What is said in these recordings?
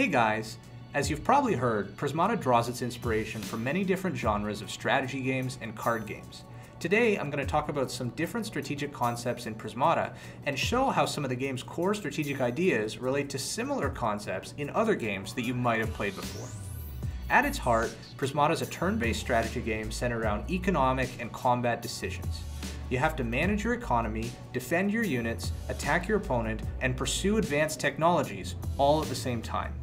Hey guys! As you've probably heard, Prismata draws its inspiration from many different genres of strategy games and card games. Today, I'm going to talk about some different strategic concepts in Prismata and show how some of the game's core strategic ideas relate to similar concepts in other games that you might have played before. At its heart, Prismata is a turn-based strategy game centered around economic and combat decisions. You have to manage your economy, defend your units, attack your opponent, and pursue advanced technologies, all at the same time.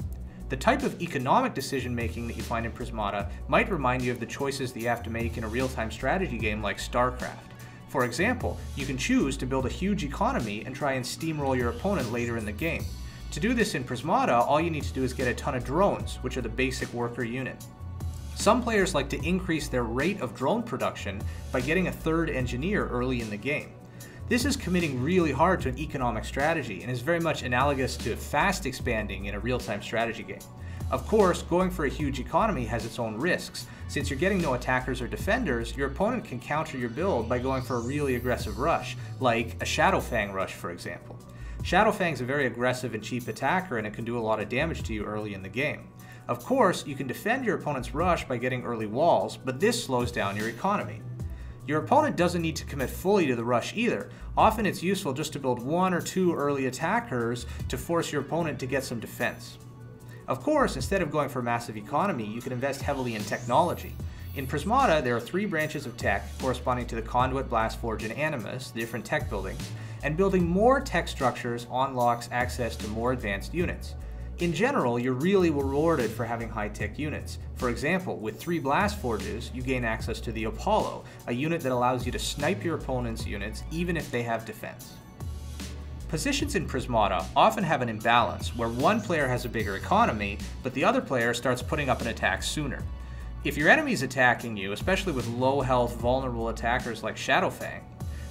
The type of economic decision-making that you find in Prismata might remind you of the choices that you have to make in a real-time strategy game like StarCraft. For example, you can choose to build a huge economy and try and steamroll your opponent later in the game. To do this in Prismata, all you need to do is get a ton of drones, which are the basic worker unit. Some players like to increase their rate of drone production by getting a third engineer early in the game. This is committing really hard to an economic strategy and is very much analogous to fast expanding in a real-time strategy game. Of course, going for a huge economy has its own risks. Since you're getting no attackers or defenders, your opponent can counter your build by going for a really aggressive rush, like a Shadowfang rush, for example. Shadowfang's a very aggressive and cheap attacker, and it can do a lot of damage to you early in the game. Of course, you can defend your opponent's rush by getting early walls, but this slows down your economy. Your opponent doesn't need to commit fully to the rush either. Often it's useful just to build one or two early attackers to force your opponent to get some defense. Of course, instead of going for massive economy, you can invest heavily in technology. In Prismata, there are three branches of tech corresponding to the Conduit, Blastforge, and Animus, the different tech buildings, and building more tech structures unlocks access to more advanced units. In general, you're really rewarded for having high-tech units. For example, with 3 Blastforges, you gain access to the Apollo, a unit that allows you to snipe your opponent's units even if they have defense. Positions in Prismata often have an imbalance where one player has a bigger economy, but the other player starts putting up an attack sooner. If your enemy's attacking you, especially with low-health, vulnerable attackers like Shadowfang,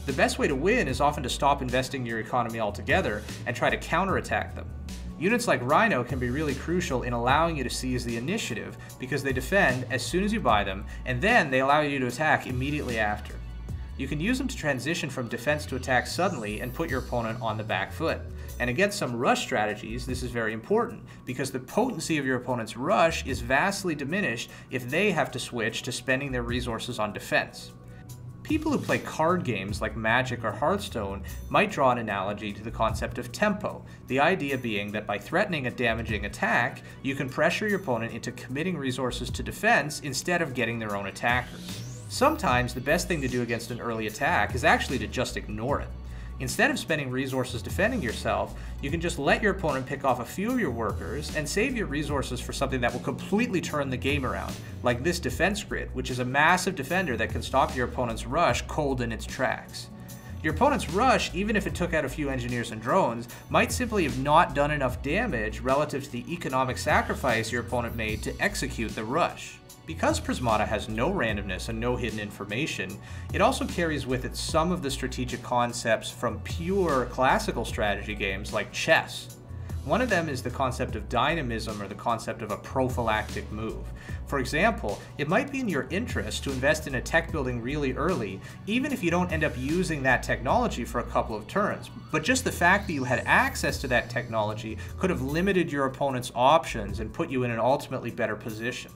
the best way to win is often to stop investing your economy altogether and try to counterattack them. Units like Rhino can be really crucial in allowing you to seize the initiative because they defend as soon as you buy them, and then they allow you to attack immediately after. You can use them to transition from defense to attack suddenly and put your opponent on the back foot. And against some rush strategies, this is very important because the potency of your opponent's rush is vastly diminished if they have to switch to spending their resources on defense. People who play card games like Magic or Hearthstone might draw an analogy to the concept of tempo, the idea being that by threatening a damaging attack, you can pressure your opponent into committing resources to defense instead of getting their own attackers. Sometimes the best thing to do against an early attack is actually to just ignore it. Instead of spending resources defending yourself, you can just let your opponent pick off a few of your workers and save your resources for something that will completely turn the game around, like this defense grid, which is a massive defender that can stop your opponent's rush cold in its tracks. Your opponent's rush, even if it took out a few engineers and drones, might simply have not done enough damage relative to the economic sacrifice your opponent made to execute the rush. Because Prismata has no randomness and no hidden information, it also carries with it some of the strategic concepts from pure classical strategy games like chess. One of them is the concept of dynamism, or the concept of a prophylactic move. For example, it might be in your interest to invest in a tech building really early, even if you don't end up using that technology for a couple of turns. But just the fact that you had access to that technology could have limited your opponent's options and put you in an ultimately better position.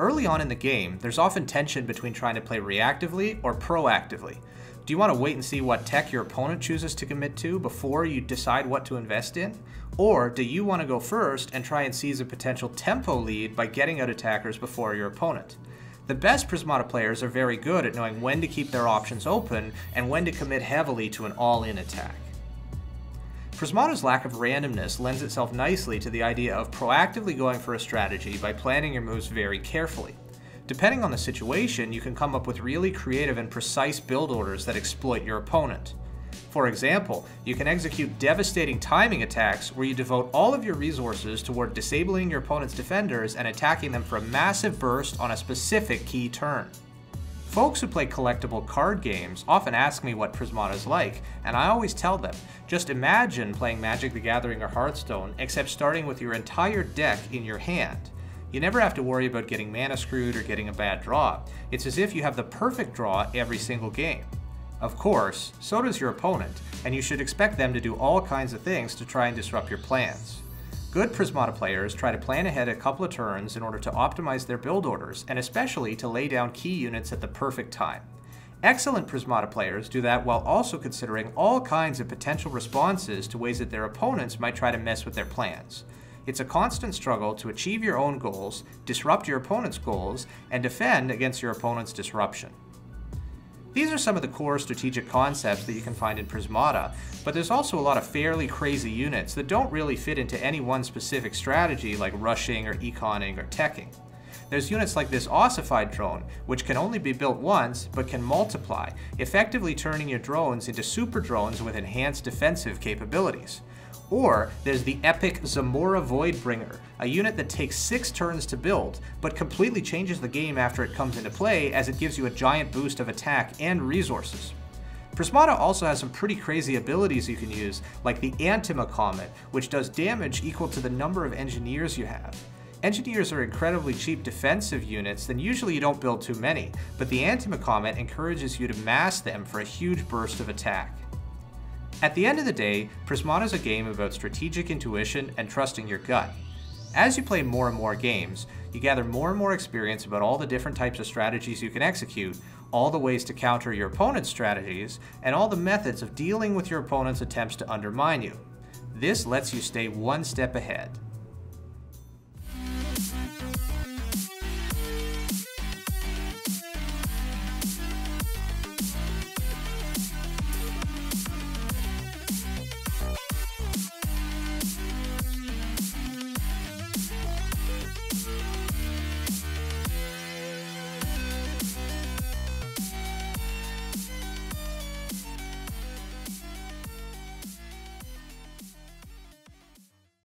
Early on in the game, there's often tension between trying to play reactively or proactively. Do you want to wait and see what tech your opponent chooses to commit to before you decide what to invest in? Or do you want to go first and try and seize a potential tempo lead by getting out attackers before your opponent? The best Prismata players are very good at knowing when to keep their options open and when to commit heavily to an all-in attack. Prismata's lack of randomness lends itself nicely to the idea of proactively going for a strategy by planning your moves very carefully. Depending on the situation, you can come up with really creative and precise build orders that exploit your opponent. For example, you can execute devastating timing attacks where you devote all of your resources toward disabling your opponent's defenders and attacking them for a massive burst on a specific key turn. Folks who play collectible card games often ask me what Prismata's like, and I always tell them, just imagine playing Magic: The Gathering or Hearthstone, except starting with your entire deck in your hand. You never have to worry about getting mana screwed or getting a bad draw. It's as if you have the perfect draw every single game. Of course, so does your opponent, and you should expect them to do all kinds of things to try and disrupt your plans. Good Prismata players try to plan ahead a couple of turns in order to optimize their build orders, and especially to lay down key units at the perfect time. Excellent Prismata players do that while also considering all kinds of potential responses to ways that their opponents might try to mess with their plans. It's a constant struggle to achieve your own goals, disrupt your opponent's goals, and defend against your opponent's disruption. These are some of the core strategic concepts that you can find in Prismata, but there's also a lot of fairly crazy units that don't really fit into any one specific strategy like rushing or econing or teching. There's units like this ossified drone, which can only be built once, but can multiply, effectively turning your drones into super drones with enhanced defensive capabilities. Or there's the epic Zamora Voidbringer, a unit that takes 6 turns to build, but completely changes the game after it comes into play as it gives you a giant boost of attack and resources. Prismata also has some pretty crazy abilities you can use, like the Antima Comet, which does damage equal to the number of engineers you have. Engineers are incredibly cheap defensive units, and usually you don't build too many, but the Antima Comet encourages you to mass them for a huge burst of attack. At the end of the day, Prismata is a game about strategic intuition and trusting your gut. As you play more and more games, you gather more and more experience about all the different types of strategies you can execute, all the ways to counter your opponent's strategies, and all the methods of dealing with your opponent's attempts to undermine you. This lets you stay one step ahead.